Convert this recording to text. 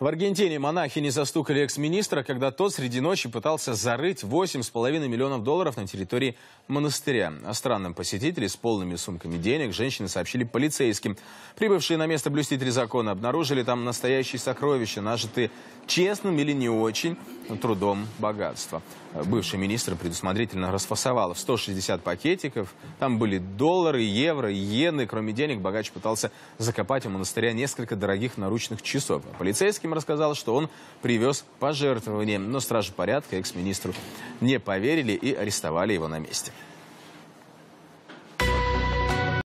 В Аргентине монахини застукали экс-министра, когда тот среди ночи пытался зарыть $8,5 миллионов на территории монастыря. О странном посетителе с полными сумками денег женщины сообщили полицейским. Прибывшие на место блюстители закона обнаружили там настоящие сокровища, нажитые честным или не очень трудом богатства. Бывший министр предусмотрительно расфасовал в 160 пакетиков. Там были доллары, евро, иены. Кроме денег, богач пытался закопать у монастыря несколько дорогих наручных часов. А полицейским рассказал, что он привез пожертвования, но стражи порядка экс-министру не поверили и арестовали его на месте.